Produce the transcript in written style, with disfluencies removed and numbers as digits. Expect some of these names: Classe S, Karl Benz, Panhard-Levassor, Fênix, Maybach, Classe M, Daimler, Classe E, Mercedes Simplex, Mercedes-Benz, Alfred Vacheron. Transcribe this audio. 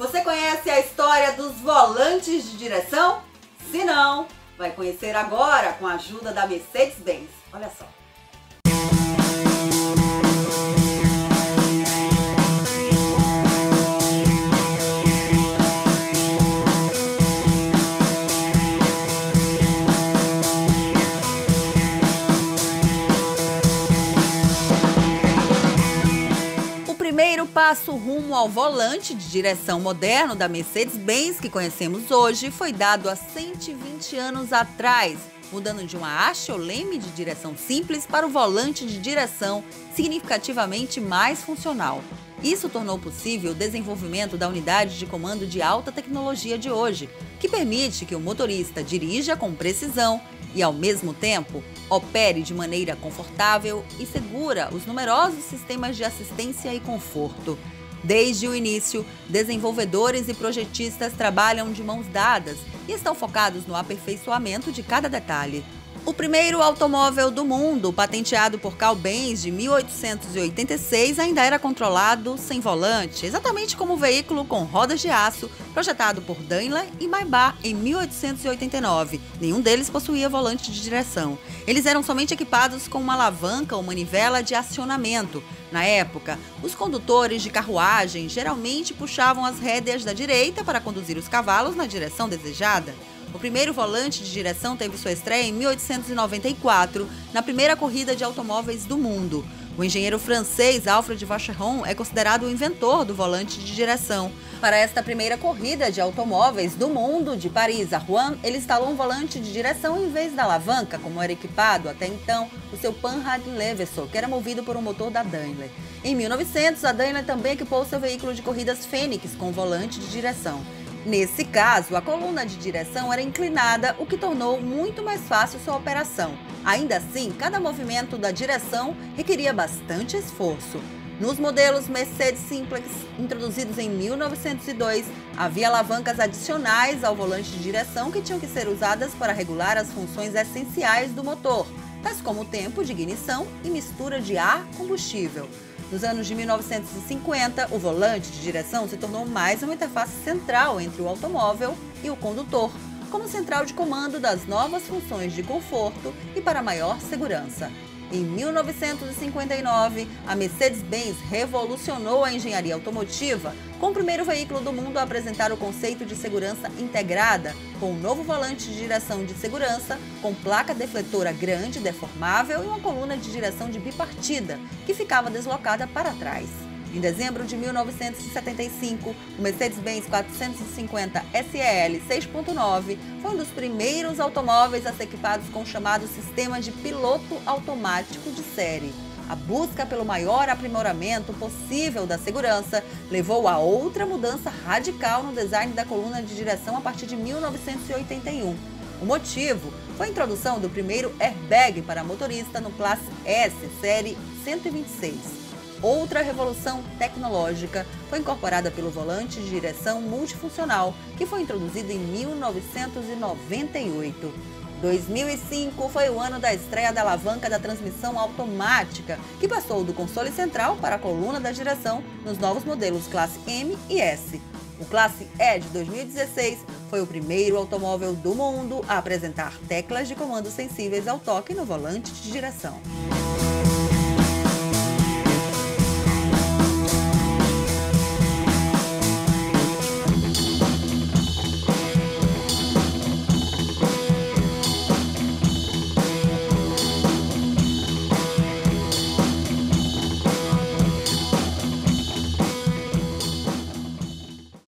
Você conhece a história dos volantes de direção? Se não, vai conhecer agora com a ajuda da Mercedes-Benz. Olha só. O rumo ao volante de direção moderno da Mercedes-Benz que conhecemos hoje foi dado há 120 anos atrás, mudando de uma haste ou leme de direção simples para o volante de direção significativamente mais funcional. Isso tornou possível o desenvolvimento da unidade de comando de alta tecnologia de hoje, que permite que o motorista dirija com precisão e, ao mesmo tempo, opere de maneira confortável e segura os numerosos sistemas de assistência e conforto. Desde o início, desenvolvedores e projetistas trabalham de mãos dadas e estão focados no aperfeiçoamento de cada detalhe. O primeiro automóvel do mundo, patenteado por Karl Benz de 1886, ainda era controlado sem volante, exatamente como o veículo com rodas de aço, projetado por Daimler e Maybach em 1889. Nenhum deles possuía volante de direção. Eles eram somente equipados com uma alavanca ou manivela de acionamento. Na época, os condutores de carruagem geralmente puxavam as rédeas da direita para conduzir os cavalos na direção desejada. O primeiro volante de direção teve sua estreia em 1894, na primeira corrida de automóveis do mundo. O engenheiro francês Alfred Vacheron é considerado o inventor do volante de direção. Para esta primeira corrida de automóveis do mundo, de Paris a Rouen, ele instalou um volante de direção em vez da alavanca, como era equipado até então o seu Panhard-Levassor, que era movido por um motor da Daimler. Em 1900, a Daimler também equipou seu veículo de corridas Fênix com volante de direção. Nesse caso, a coluna de direção era inclinada, o que tornou muito mais fácil sua operação. Ainda assim, cada movimento da direção requeria bastante esforço. Nos modelos Mercedes Simplex, introduzidos em 1902, havia alavancas adicionais ao volante de direção que tinham que ser usadas para regular as funções essenciais do motor, tais como o tempo de ignição e mistura de ar-combustível. Nos anos de 1950, o volante de direção se tornou mais uma interface central entre o automóvel e o condutor, como central de comando das novas funções de conforto e para maior segurança. Em 1959, a Mercedes-Benz revolucionou a engenharia automotiva, com o primeiro veículo do mundo a apresentar o conceito de segurança integrada, com um novo volante de direção de segurança, com placa defletora grande, deformável e uma coluna de direção de bipartida, que ficava deslocada para trás. Em dezembro de 1975, o Mercedes-Benz 450 SEL 6.9 foi um dos primeiros automóveis a ser equipados com o chamado sistema de piloto automático de série. A busca pelo maior aprimoramento possível da segurança levou a outra mudança radical no design da coluna de direção a partir de 1981. O motivo foi a introdução do primeiro airbag para motorista no Classe S, série 126. Outra revolução tecnológica foi incorporada pelo volante de direção multifuncional, que foi introduzido em 1998. 2005 foi o ano da estreia da alavanca da transmissão automática, que passou do console central para a coluna da direção nos novos modelos Classe M e S. O Classe E de 2016 foi o primeiro automóvel do mundo a apresentar teclas de comando sensíveis ao toque no volante de direção.